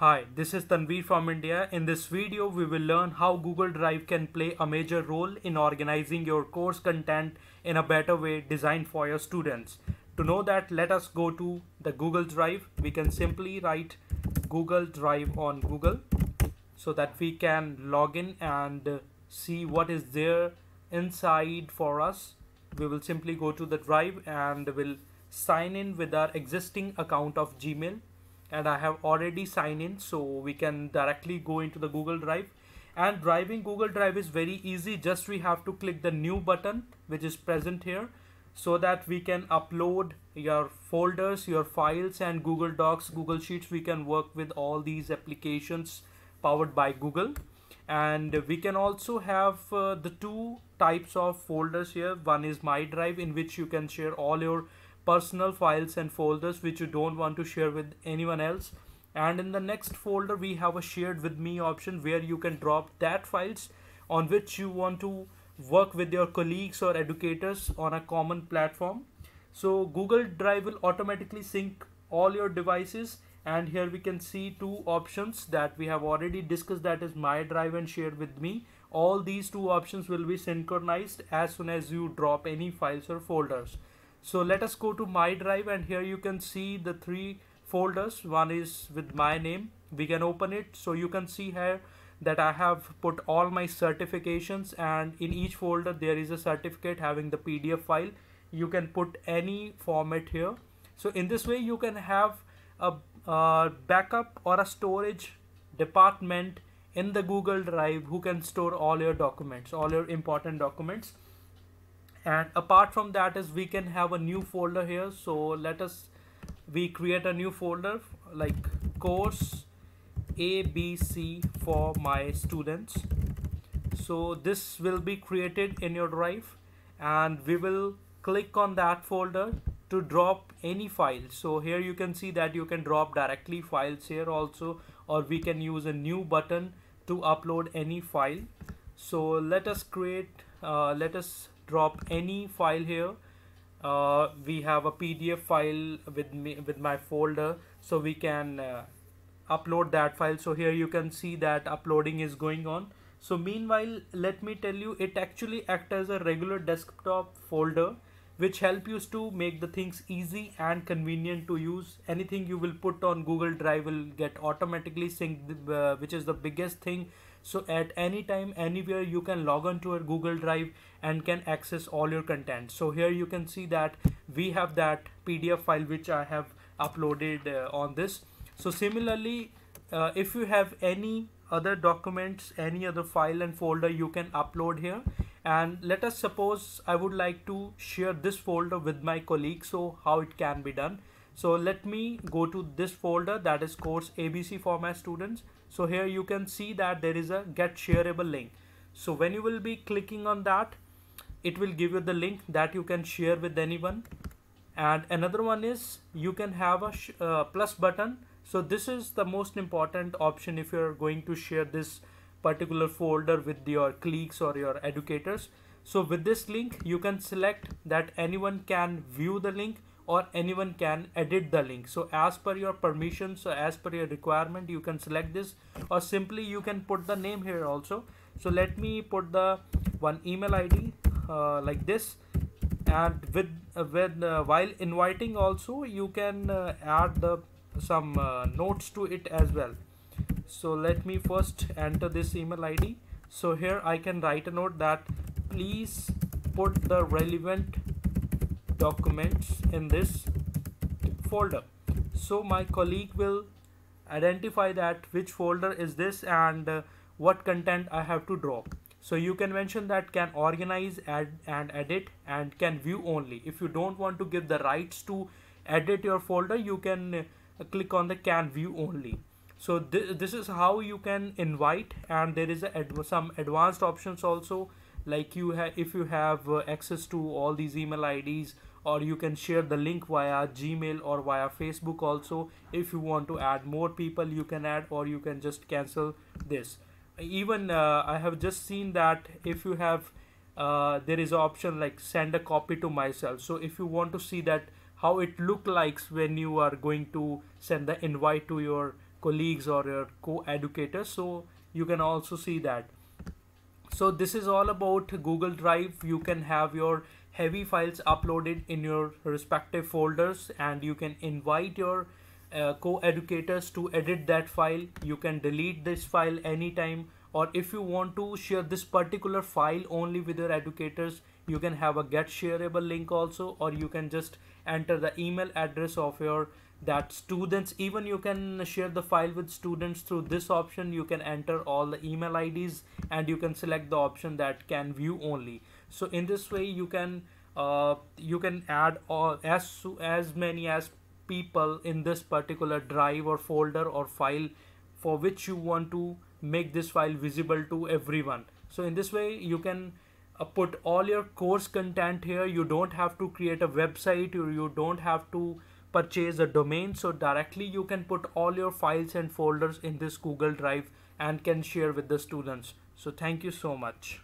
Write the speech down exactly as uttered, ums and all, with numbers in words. Hi, this is Tanvir from India. In this video, we will learn how Google Drive can play a major role in organizing your course content in a better way designed for your students. To know that, let us go to the Google Drive. We can simply write Google Drive on Google so that we can log in and see what is there inside for us. We will simply go to the Drive and will sign in with our existing account of Gmail. And I have already signed in, so we can directly go into the Google Drive. And driving Google Drive is very easy. Just we have to click the new button which is present here so that we can upload your folders, your files, and Google Docs, Google Sheets. We can work with all these applications powered by Google. And we can also have uh, the two types of folders here. One is My Drive, in which you can share all your personal files and folders which you don't want to share with anyone else, and in the next folder we have a Shared with Me option where you can drop that files on which you want to work with your colleagues or educators on a common platform. So Google Drive will automatically sync all your devices, and here we can see two options that we have already discussed, that is My Drive and Shared with Me. All these two options will be synchronized as soon as you drop any files or folders. So let us go to My Drive, and here you can see the three folders. One is with my name. We can open it. So you can see here that I have put all my certifications, and in each folder there is a certificate having the P D F file. You can put any format here. So in this way you can have a, a backup or a storage department in the Google Drive who can store all your documents, all your important documents. And apart from that is we can have a new folder here. So let us we create a new folder like course A B C for my students. So this will be created in your Drive, and we will click on that folder to drop any file. So here you can see that you can drop directly files here also, or we can use a new button to upload any file. So let us create uh, let us drop any file here. Uh, we have a P D F file with me with my folder, so we can uh, upload that file. So here you can see that uploading is going on. So meanwhile, let me tell you, it actually acts as a regular desktop folder which helps you to make the things easy and convenient to use. Anything you will put on Google Drive will get automatically synced, uh, which is the biggest thing. So at any time, anywhere, you can log on to a Google Drive and can access all your content. So here you can see that we have that P D F file which I have uploaded uh, on this. So similarly, uh, if you have any other documents, any other file and folder, you can upload here. And let us suppose I would like to share this folder with my colleague. So how it can be done? So let me go to this folder, that is course A B C for my students. So here you can see that there is a get shareable link. So when you will be clicking on that, it will give you the link that you can share with anyone. And another one is you can have a sh uh, plus button. So this is the most important option if you're going to share this particular folder with your colleagues or your educators. So with this link, you can select that anyone can view the link or anyone can edit the link. So as per your permission, so as per your requirement, you can select this, or simply you can put the name here also. So let me put the one email I D uh, like this. And with, uh, with uh, while inviting also, you can uh, add the some uh, notes to it as well. So let me first enter this email I D. So here I can write a note that please put the relevant documents in this folder. So my colleague will identify that which folder is this and uh, what content I have to drop. So you can mention that can organize, add and edit, and can view only. If you don't want to give the rights to edit your folder, you can uh, click on the can view only. So th this is how you can invite, and there is a adv some advanced options also, like you have if you have uh, access to all these email I Ds, or you can share the link via Gmail or via Facebook also. If you want to add more people, you can add, or you can just cancel this. Even uh, I have just seen that if you have uh, there is an option like send a copy to myself. So if you want to see that how it look likes when you are going to send the invite to your colleagues or your co-educators, so you can also see that. So this is all about Google Drive. You can have your heavy files uploaded in your respective folders, and you can invite your uh, co-educators to edit that file. You can delete this file anytime, or if you want to share this particular file only with your educators, you can have a get shareable link also, or you can just enter the email address of your that students. Even you can share the file with students through this option. You can enter all the email I Ds, and you can select the option that can view only. So in this way you can uh, you can add all, as as many as people in this particular drive or folder or file for which you want to make this file visible to everyone. So in this way you can Uh, put all your course content here. You don't have to create a website, or you don't have to purchase a domain. So directly you can put all your files and folders in this Google Drive and can share with the students. So thank you so much.